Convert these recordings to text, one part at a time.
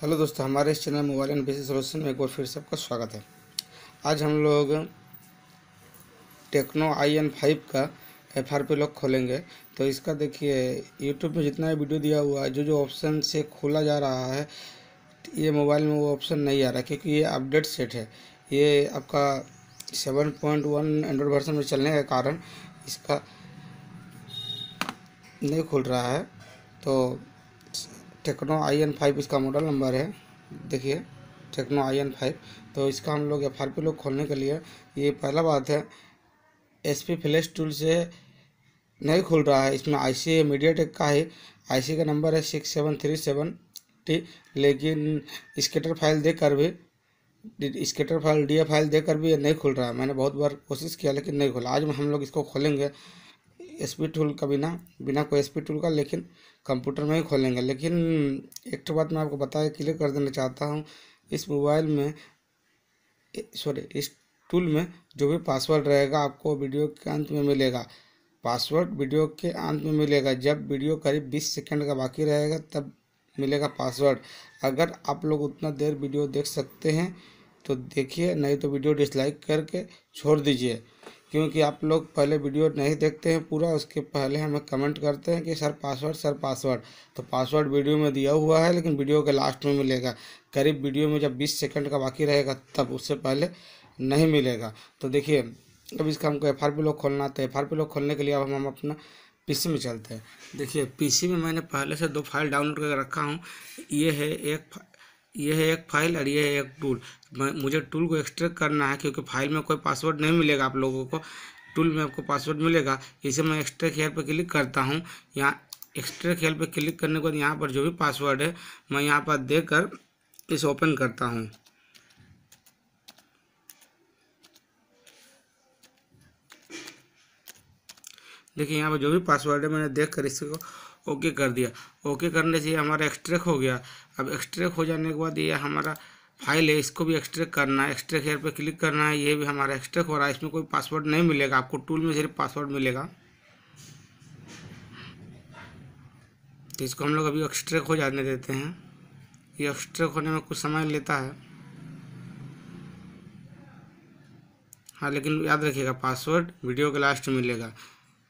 Hello दोस्तों, हमारे इस channel mobile and PC solution में एक बार फिर से आपका स्वागत है। आज हम लोग टेक्नो IN 5 का FRP लॉक खोलेंगे। तो इसका देखिए, यूट्यूब में जितना भी वीडियो दिया हुआ है, जो ऑप्शन से खोला जा रहा है, ये मोबाइल में वो ऑप्शन नहीं आ रहा क्योंकि ये अपडेट सेट है। ये आपका 7.1 एंड्रॉयड वर्जन में चलने के कारण इसका नहीं खुल रहा है। तो टेक्नो IN 5 इसका मॉडल नंबर है, देखिए टेक्नो IN 5। तो इसका हम लोग FRP लॉक खोलने के लिए, ये पहला बात है, SP फ्लैश टूल से नहीं खुल रहा है। इसमें IC MediaTek का है, IC का नंबर है 6737t, लेकिन स्कैटर फाइल देकर भी, स्कैटर फाइल DA फाइल देकर भी ये नहीं खुल रहा है। मैंने बहुत बार कोशिश किया लेकिन नहीं खुला। आज हम लोग इसको खोलेंगे SP टूल का, बिना कोई SP टूल का, लेकिन कंप्यूटर में ही खोलेंगे। लेकिन एक बात मैं आपको बताया, क्लियर कर देना चाहता हूँ, इस मोबाइल में, सॉरी इस टूल में जो भी पासवर्ड रहेगा आपको वीडियो के अंत में मिलेगा। पासवर्ड वीडियो के अंत में मिलेगा, जब वीडियो करीब 20 सेकंड का बाकी रहेगा तब मिलेगा पासवर्ड। अगर आप लोग उतना देर वीडियो देख सकते हैं तो देखिए, नहीं तो वीडियो डिसलाइक करके छोड़ दीजिए। क्योंकि आप लोग पहले वीडियो नहीं देखते हैं पूरा, उसके पहले हमें कमेंट करते हैं कि सर पासवर्ड, सर पासवर्ड। तो पासवर्ड वीडियो में दिया हुआ है लेकिन वीडियो के लास्ट में मिलेगा, करीब वीडियो में जब 20 सेकंड का बाकी रहेगा तब, उससे पहले नहीं मिलेगा। तो देखिए, अब इसका हमको FRP लॉक खोलना है। तो FRP लॉक खोलने के लिए अब हम अपना PC में चलते हैं। देखिए PC में मैंने पहले से 2 फाइल डाउनलोड करके रखा हूँ। ये है एक फाइल और ये है एक टूल। मुझे टूल को एक्सट्रैक्ट करना है क्योंकि फाइल में कोई पासवर्ड नहीं मिलेगा आप लोगों को, टूल में आपको पासवर्ड मिलेगा। इसे मैं एक्सट्रैक्ट हेयर पर क्लिक करता हूँ। यहाँ एक्सट्रैक्ट हेयर पर क्लिक करने के बाद यहाँ पर जो भी पासवर्ड है मैं यहाँ पर देकर इसे ओपन करता हूँ। देखिए यहाँ पर जो भी पासवर्ड है मैंने देखकर इसी को ओके कर दिया। ओके करने से ये हमारा एक्सट्रैक्ट हो गया। अब एक्सट्रैक्ट हो जाने के बाद ये हमारा फाइल है, इसको भी एक्सट्रैक्ट करना है। एक्सट्रैक्ट हेयर पे क्लिक करना है, ये भी हमारा एक्सट्रैक्ट हो रहा है। इसमें कोई पासवर्ड नहीं मिलेगा आपको, टूल में सिर्फ पासवर्ड मिलेगा। तो इसको हम लोग अभी एक्सट्रैक्ट हो जाने देते हैं। ये एक्सट्रैक्ट होने में कुछ समय लेता है, हाँ, लेकिन याद रखिएगा पासवर्ड वीडियो के लास्ट में मिलेगा।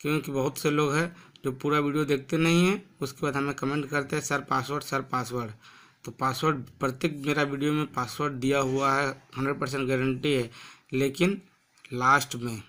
क्योंकि बहुत से लोग हैं जो पूरा वीडियो देखते नहीं हैं, उसके बाद हमें कमेंट करते हैं सर पासवर्ड, सर पासवर्ड। तो पासवर्ड प्रत्येक मेरा वीडियो में पासवर्ड दिया हुआ है, 100% गारंटी है, लेकिन लास्ट में।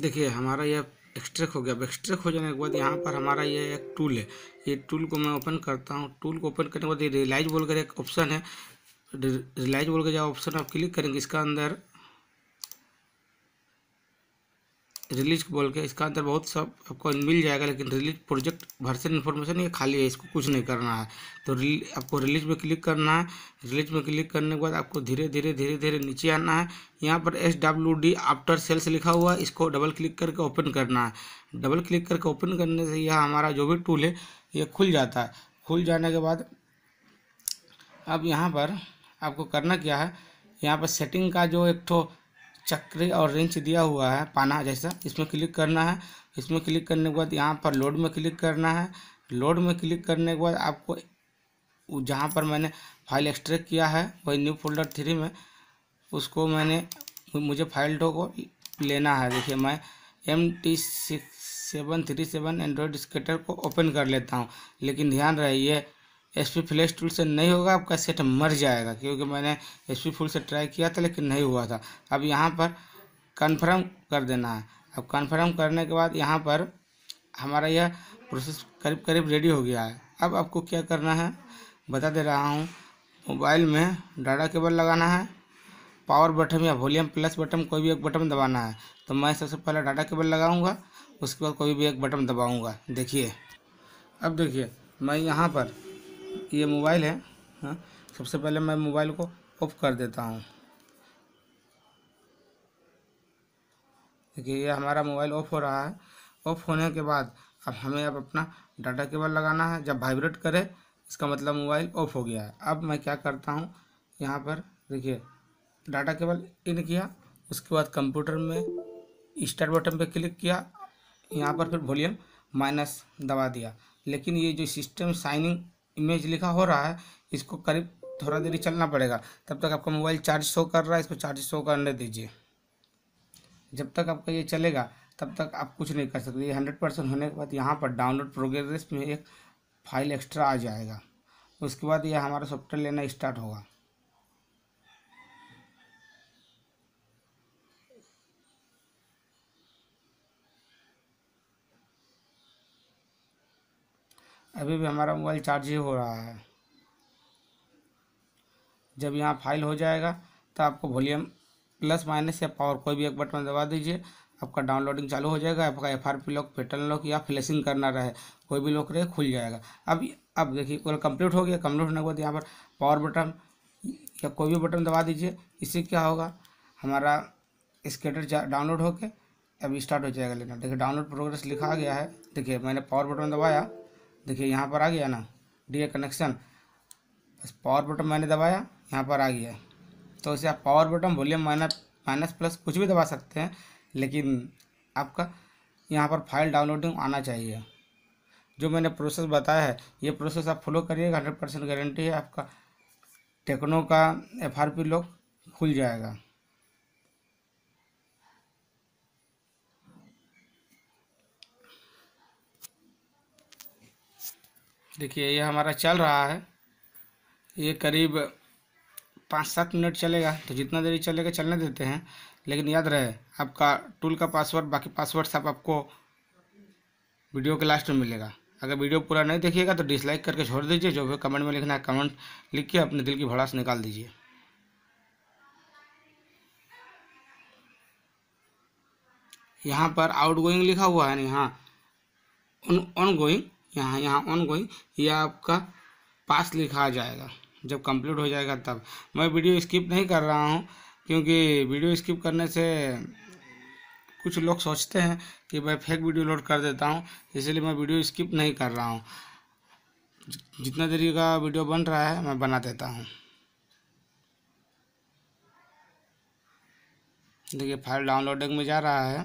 देखिए हमारा यह एक्सट्रैक्ट हो गया। अब एक्सट्रैक्ट हो जाने के बाद यहाँ पर हमारा ये एक टूल है, ये टूल को मैं ओपन करता हूँ। टूल को ओपन करने के बाद ये रियलाइज बोलकर एक ऑप्शन है, रियलाइज बोलकर जब ऑप्शन आप क्लिक करेंगे, इसका अंदर रिलीज बोल के, इसका अंदर बहुत सब आपको मिल जाएगा। लेकिन रिलीज प्रोजेक्ट वर्जन इन्फॉर्मेशन ये खाली है, इसको कुछ नहीं करना है। तो आपको रिलीज में क्लिक करना है। रिलीज में क्लिक करने के बाद आपको धीरे धीरे नीचे आना है। यहाँ पर SWD आफ्टर सेल्स लिखा हुआ है, इसको डबल क्लिक करके ओपन करना है। डबल क्लिक करके ओपन करने से यह हमारा जो भी टूल है ये खुल जाता है। खुल जाने के बाद अब यहाँ पर आपको करना क्या है, यहाँ पर सेटिंग का जो एक ठो चक्री और रेंच दिया हुआ है, पाना जैसा, इसमें क्लिक करना है। इसमें क्लिक करने के बाद यहाँ पर लोड में क्लिक करना है। लोड में क्लिक करने के बाद आपको जहाँ पर मैंने फाइल एक्सट्रैक्ट किया है वही न्यू फोल्डर 3 में, उसको मुझे फाइल को लेना है। देखिए मैं MT 6737 एंड्रॉयड स्कैटर को ओपन कर लेता हूँ। लेकिन ध्यान रहे ये SP फ्लैश टूल से नहीं होगा, आपका सेट मर जाएगा। क्योंकि मैंने SP फुल से ट्राई किया था लेकिन नहीं हुआ था। अब यहाँ पर कन्फर्म कर देना है। अब कन्फर्म करने के बाद यहाँ पर हमारा यह प्रोसेस करीब रेडी हो गया है। अब आपको क्या करना है बता दे रहा हूँ। मोबाइल में डाटा केबल लगाना है, पावर बटन या वॉल्यूम प्लस बटन, कोई भी एक बटन दबाना है। तो मैं सबसे पहले डाटा केबल लगाऊँगा, उसके बाद कोई भी एक बटन दबाऊँगा। देखिए, अब देखिए मैं यहाँ पर ये मोबाइल है, हाँ, सबसे पहले मैं मोबाइल को ऑफ कर देता हूँ। देखिए ये हमारा मोबाइल ऑफ हो रहा है। ऑफ होने के बाद अब हमें अब अपना डाटा केबल लगाना है। जब वाइब्रेट करे इसका मतलब मोबाइल ऑफ हो गया है। अब मैं क्या करता हूँ, यहाँ पर देखिए डाटा केबल इन किया, उसके बाद कंप्यूटर में स्टार्ट बटन पे क्लिक किया, यहाँ पर फिर वॉल्यूम माइनस दबा दिया। लेकिन ये जो सिस्टम साइनिंग इमेज लिखा हो रहा है इसको करीब थोड़ा देरी चलना पड़ेगा, तब तक आपका मोबाइल चार्ज शो कर रहा है। इसको चार्ज शो करने दीजिए। जब तक आपका ये चलेगा तब तक आप कुछ नहीं कर सकते। ये 100% होने के बाद यहाँ पर डाउनलोड प्रोग्रेस में एक फाइल एक्स्ट्रा आ जाएगा। उसके बाद ये हमारा सॉफ्टवेयर लेना स्टार्ट होगा। अभी भी हमारा मोबाइल चार्ज ही हो रहा है। जब यहाँ फाइल हो जाएगा तो आपको वॉल्यूम प्लस माइनस या पावर कोई भी एक बटन दबा दीजिए, आपका डाउनलोडिंग चालू हो जाएगा। आपका FRP लॉक, पैटर्न लॉक या फ्लैशिंग करना रहे, कोई भी लॉक रहे, खुल जाएगा। अब देखिए पूरा कंप्लीट हो गया। कंप्लीट होने के बाद यहाँ पर पावर बटन या कोई भी बटन दबा दीजिए। इससे क्या होगा, हमारा स्कैटर डाउनलोड होकर अब स्टार्ट हो जाएगा लेना। देखिए डाउनलोड प्रोग्रेस लिखा गया है। देखिए मैंने पावर बटन दबाया, देखिए यहाँ पर आ गया ना डी कनेक्शन। बस पावर बटन मैंने दबाया, यहाँ पर आ गया। तो इसे आप power button, volume minus plus कुछ भी दबा सकते हैं, लेकिन आपका यहाँ पर फाइल डाउनलोडिंग आना चाहिए। जो मैंने प्रोसेस बताया है ये प्रोसेस आप फॉलो करिएगा, 100% गारंटी है आपका टेक्नो का FRP लॉक खुल जाएगा। देखिए ये हमारा चल रहा है। ये करीब 5-7 मिनट चलेगा, तो जितना देरी चलेगा चलने देते हैं। लेकिन याद रहे आपका टूल का पासवर्ड, बाकी पासवर्ड सब आपको वीडियो के लास्ट में मिलेगा। अगर वीडियो पूरा नहीं देखिएगा तो डिसलाइक करके छोड़ दीजिए। जो भी कमेंट में लिखना है कमेंट लिख के अपने दिल की भड़ास निकाल दीजिए। यहाँ पर आउटगोइंग लिखा हुआ है, यहाँ ऑन गोइंग, यहाँ ऑन गोइंग, यह आपका पास लिखा जाएगा जब कंप्लीट हो जाएगा तब। मैं वीडियो स्किप नहीं कर रहा हूँ, क्योंकि वीडियो स्किप करने से कुछ लोग सोचते हैं कि मैं फेक वीडियो लोड कर देता हूँ, इसलिए मैं वीडियो स्किप नहीं कर रहा हूँ। जितना देरी का वीडियो बन रहा है मैं बना देता हूँ। देखिए फाइल डाउनलोडिंग में जा रहा है,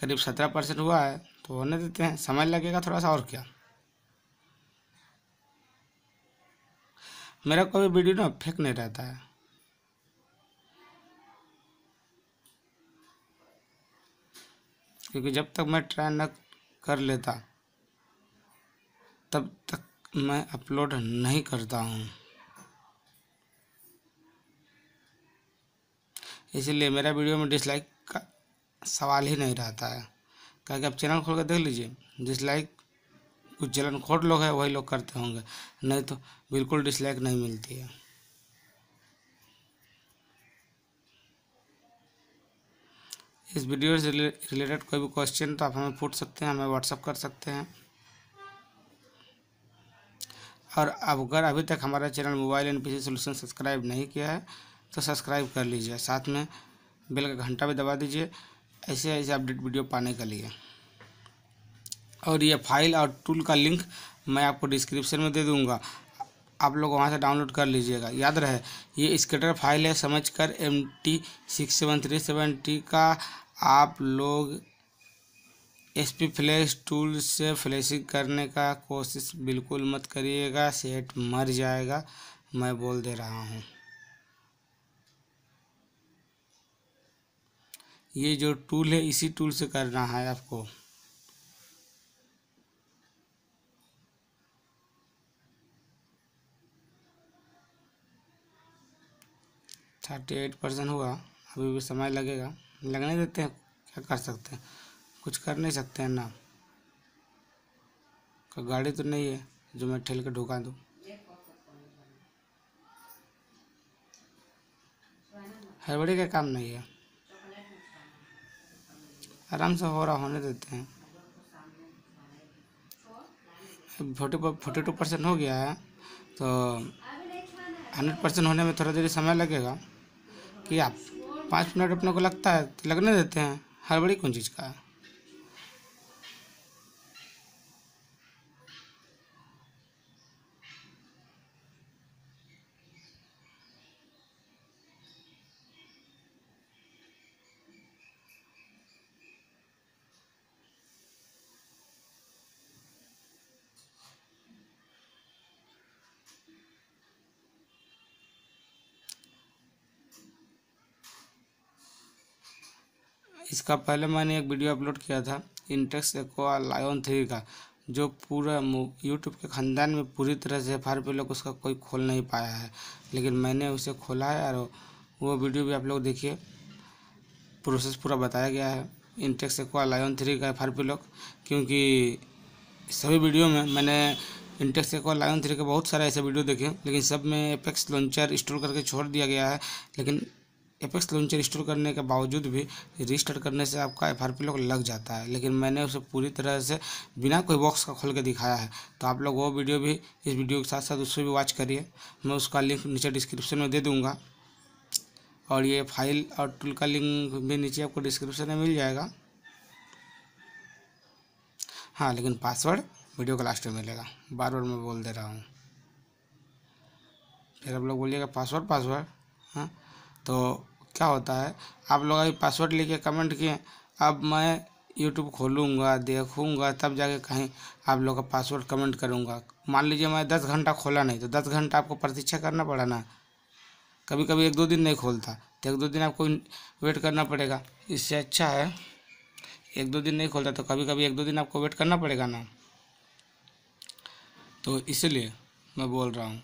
करीब 17% हुआ है, तो होने देते हैं। समय लगेगा थोड़ा सा और क्या। मेरा कोई वीडियो ना फेक नहीं रहता है। क्योंकि जब तक मैं ट्राई न कर लेता तब तक मैं अपलोड नहीं करता हूँ, इसलिए मेरा वीडियो में डिसलाइक का सवाल ही नहीं रहता है। क्या कि आप चैनल खोल कर देख लीजिए, डिसलाइक कुछ जलनखोर लोग हैं वही लोग करते होंगे, नहीं तो बिल्कुल डिसलाइक नहीं मिलती है। इस वीडियो से रिलेटेड कोई भी क्वेश्चन तो आप हमें पूछ सकते हैं, हमें व्हाट्सअप कर सकते हैं। और अगर अभी तक हमारा channel mobile and PC solution subscribe नहीं किया है तो सब्सक्राइब कर लीजिए, साथ में बेल का घंटा भी दबा दीजिए, ऐसे ऐसे अपडेट वीडियो पाने के लिए। और ये फाइल और टूल का लिंक मैं आपको डिस्क्रिप्शन में दे दूंगा, आप लोग वहां से डाउनलोड कर लीजिएगा। याद रहे ये स्कैटर फाइल है, समझकर MT 6737t का आप लोग SP फ्लैश टूल से फ्लैशिंग करने का कोशिश बिल्कुल मत करिएगा, सेट मर जाएगा, मैं बोल दे रहा हूँ। ये जो टूल है इसी टूल से करना है आपको। थर्टी 8% हुआ, अभी भी समय लगेगा, लगने देते हैं। क्या कर सकते हैं, कुछ कर नहीं सकते हैं ना। गाड़ी तो नहीं है जो मैं ठेल के ढुका दूँ। हड़बड़ी का काम नहीं है, आराम से हो रहा, होने देते हैं। 42% हो गया है, तो 100% होने में थोड़ा देर समय लगेगा कि आप 5 मिनट अपने को लगता है तो लगने देते हैं। हड़बड़ी कौन चीज़ का है? इसका पहले मैंने एक वीडियो अपलोड किया था इंटेक्स एक्वा लायन 3 का, जो पूरा यूट्यूब के ख़ानदान में पूरी तरह से FRP लोग उसका कोई खोल नहीं पाया है, लेकिन मैंने उसे खोला है और वो वीडियो भी आप लोग देखिए, प्रोसेस पूरा बताया गया है इंटेक्स एक्वा लायन 3 का FRP लोग। क्योंकि सभी वीडियो में मैंने इंटेक्स एक्वा लायन 3 के बहुत सारे ऐसे वीडियो देखे, लेकिन सब में एपेक्स लॉन्चर इंस्टॉल करके छोड़ दिया गया है। लेकिन एपेक्स लॉन्चर इंस्टॉल करने के बावजूद भी रजिस्टर करने से आपका FRP लॉक लग जाता है, लेकिन मैंने उसे पूरी तरह से बिना कोई बॉक्स का खोल के दिखाया है। तो आप लोग वो वीडियो भी इस वीडियो के साथ साथ उससे भी वॉच करिए, मैं उसका लिंक नीचे डिस्क्रिप्शन में दे दूंगा, और ये फाइल और टूल का लिंक भी नीचे आपको डिस्क्रिप्शन में मिल जाएगा। हाँ, लेकिन पासवर्ड वीडियो का लास्ट में मिलेगा, बार बार मैं बोल दे रहा हूँ। फिर आप लोग बोलिएगा पासवर्ड पासवर्ड, हाँ तो क्या होता है, आप लोग अभी पासवर्ड लेके कमेंट किए, अब मैं यूट्यूब खोलूँगा देखूँगा तब जाके कहीं आप लोग का पासवर्ड कमेंट करूँगा। मान लीजिए मैं 10 घंटा खोला नहीं, तो 10 घंटा आपको प्रतीक्षा करना पड़ा ना, कभी कभी 1-2 दिन नहीं खोलता तो 1-2 दिन आपको वेट करना पड़ेगा। इससे अच्छा है 1-2 दिन नहीं खोलता तो कभी कभी 1-2 दिन आपको वेट करना पड़ेगा ना, तो इसलिए मैं बोल रहा हूँ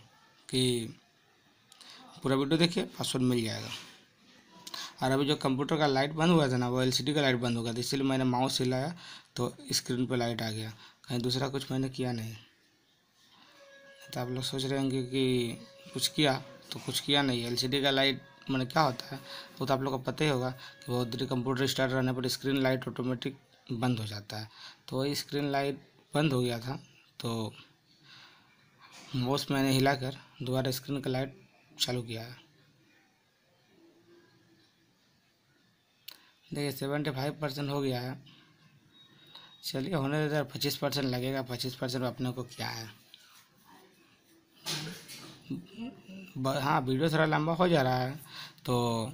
कि पूरा वीडियो देखिए, पासवर्ड मिल जाएगा। और अभी जो कंप्यूटर का लाइट बंद हुआ था ना, वो LCD का लाइट बंद हो गया था, इसलिए मैंने माउस हिलाया तो स्क्रीन पे लाइट आ गया, कहीं दूसरा कुछ मैंने किया नहीं। तो आप लोग सोच रहे होंगे कि कुछ किया, तो कुछ किया नहीं। LCD का लाइट मैंने क्या होता है वो तो आप लोग को पता ही होगा कि बहुत देर कंप्यूटर स्टार्ट रहने पर स्क्रीन लाइट ऑटोमेटिक बंद हो जाता है, तो वही स्क्रीन लाइट बंद हो गया था, तो माउस मैंने हिला कर दोबारा स्क्रीन का लाइट चालू किया है। देखिए 75% हो गया है, चलिए होने दे दर 25% लगेगा। 25% अपने को क्या है, हाँ वीडियो थोड़ा लंबा हो जा रहा है तो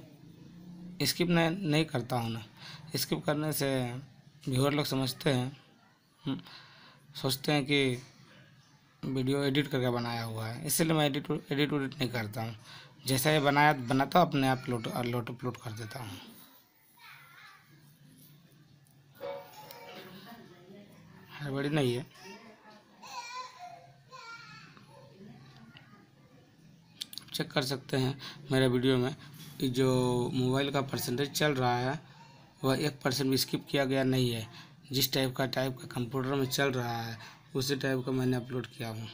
स्किप नहीं करता हूँ ना, स्किप करने से व्यूअर लोग समझते हैं, सोचते हैं कि वीडियो एडिट करके बनाया हुआ है, इसलिए मैं एडिट नहीं करता हूँ, जैसा ये बनाता हूँ अपने आप अपलोड कर देता हूँ। हड़बड़ी नहीं है, चेक कर सकते हैं मेरे वीडियो में जो मोबाइल का परसेंटेज चल रहा है वह 1% भी स्किप किया गया नहीं है। जिस टाइप का कंप्यूटर में चल रहा है उसी टाइप का मैंने अपलोड किया हूँ।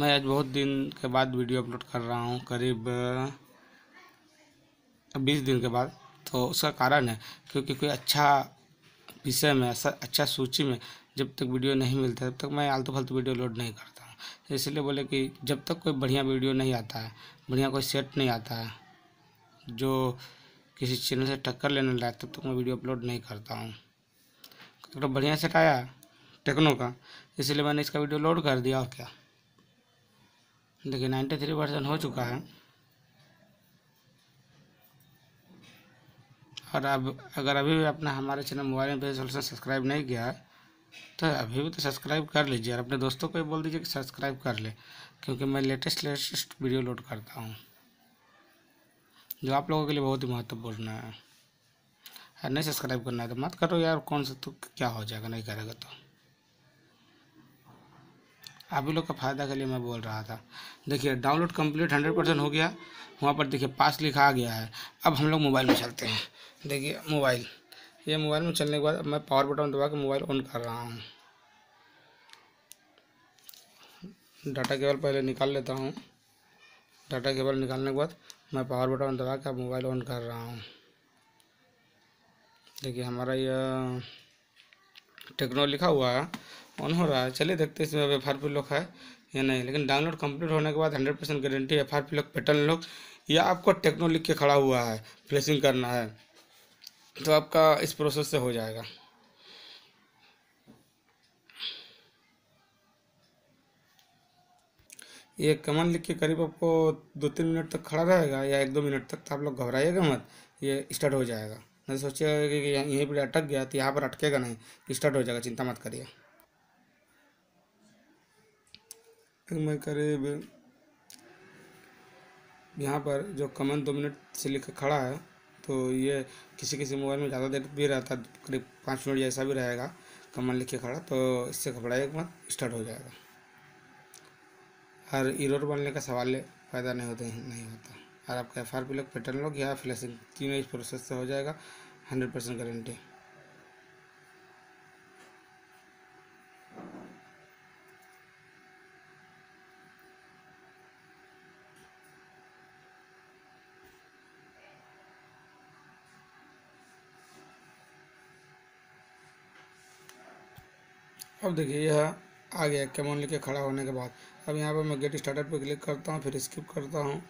मैं आज बहुत दिन के बाद वीडियो अपलोड कर रहा हूँ, करीब 20 दिन के बाद, तो उसका कारण है क्योंकि कोई अच्छा विषय में अच्छा सूची में जब तक वीडियो नहीं मिलता तब तक मैं आलतू फालतू वीडियो लोड नहीं करता हूँ। इसलिए बोले कि जब तक कोई बढ़िया वीडियो नहीं आता है, बढ़िया कोई सेट नहीं आता है जो किसी चैनल से टक्कर लेने लायक, तब तक मैं वीडियो अपलोड नहीं करता हूँ। अगर बढ़िया सेट आया टेक्नो का, इसलिए मैंने इसका वीडियो लोड कर दिया, और क्या। देखिए 93% हो चुका है, और अब अगर अभी भी आपने हमारे चैनल मोबाइल पे सोल्यूशन सब्सक्राइब नहीं किया है तो अभी भी तो सब्सक्राइब कर लीजिए, और अपने दोस्तों को भी बोल दीजिए कि सब्सक्राइब कर ले, क्योंकि मैं लेटेस्ट वीडियो लोड करता हूँ जो आप लोगों के लिए बहुत ही महत्वपूर्ण है। और नहीं सब्सक्राइब करना है तो मत करो यार, कौन सा तो क्या हो जाएगा, नहीं करेगा तो। आप ही लोग का फ़ायदा के लिए मैं बोल रहा था। देखिए डाउनलोड कंप्लीट 100% हो गया, वहाँ पर देखिए पास लिखा आ गया है। अब हम लोग मोबाइल में चलते हैं। देखिए मोबाइल, ये मोबाइल में चलने के बाद मैं पावर बटन दबा के मोबाइल ऑन कर रहा हूँ। डाटा केबल पहले निकाल लेता हूँ, डाटा केबल निकालने के बाद मैं पावर बटन दबा कर मोबाइल ऑन कर रहा हूँ। देखिए हमारा यह टेक्नो लिखा हुआ है, ऑन हो रहा है। चलिए देखते हैं इसमें अब FRP लॉक है या नहीं। लेकिन डाउनलोड कंप्लीट होने के बाद 100% guarantee FRP lock, pattern lock या आपको टेक्नो लिख के खड़ा हुआ है, फ्लैशिंग करना है तो आपका इस प्रोसेस से हो जाएगा। ये कमान लिख के करीब आपको 2-3 मिनट तक खड़ा रहेगा या 1-2 मिनट तक, तो आप लोग घबराइएगा मत, ये स्टार्ट हो जाएगा। नहीं सोचिएगा कि यहीं पर अटक गया तो यहाँ पर अटकेगा नहीं, स्टार्ट हो जाएगा, चिंता मत करिए। मैं करीब यहाँ पर जो कमान 2 मिनट से लेकर खड़ा है, तो ये किसी किसी मोबाइल में ज़्यादा देर भी रहता है, करीब 5 मिनट जैसा भी रहेगा कमान लिख के खड़ा, तो इससे घबराइएगा मत, स्टार्ट हो जाएगा। हर एरर बनने का सवाल पैदा नहीं होता। और आपका FRP लॉक, पैटर्न लॉक या फ्लैशिंग, तीनों इस प्रोसेस से हो जाएगा, 100% गारंटी। अब देखिए यह आ गया कैमोन लेके खड़ा होने के बाद। अब यहाँ पर मैं गेट स्टार्टर पर क्लिक करता हूँ, फिर स्किप करता हूँ,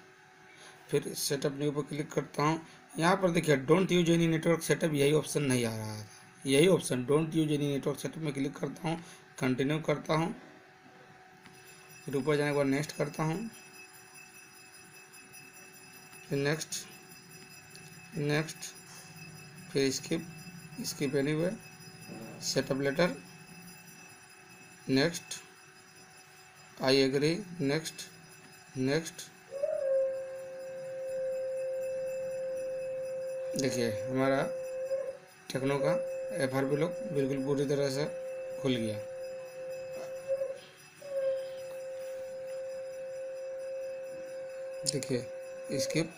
फिर सेटअप न्यू पर क्लिक करता हूँ। यहाँ पर देखिए don't use any network setup, यही ऑप्शन नहीं आ रहा है। यही option don't use any network setup में क्लिक करता हूँ, कंटिन्यू करता हूँ, फिर ऊपर जाने के बाद नेक्स्ट करता हूँ, फिर नेक्स्ट नेक्स्ट, फिर skip skip anyway, setup later, next, I agree, next next. देखिए हमारा टेक्नो का FRP लॉक बिल्कुल पूरी तरह से खुल गया। देखिए स्किप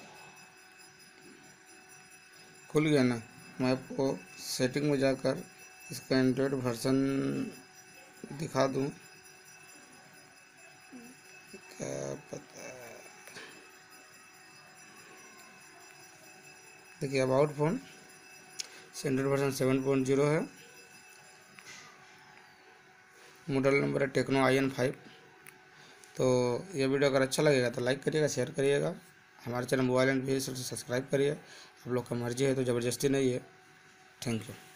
खुल गया ना। मैं आपको सेटिंग में जाकर इसका एंड्रॉयड वर्जन दिखा दूँ, क्या पता। देखिए अबाउट फोन एंड्रॉइड वर्जन 7.0 है, मॉडल नंबर है टेक्नो IN 5। तो यह वीडियो अगर अच्छा लगेगा तो लाइक करिएगा, शेयर करिएगा, हमारे channel mobile and video subscribe करिए। आप लोग का मर्जी है तो ज़बरदस्ती नहीं है। Thank you.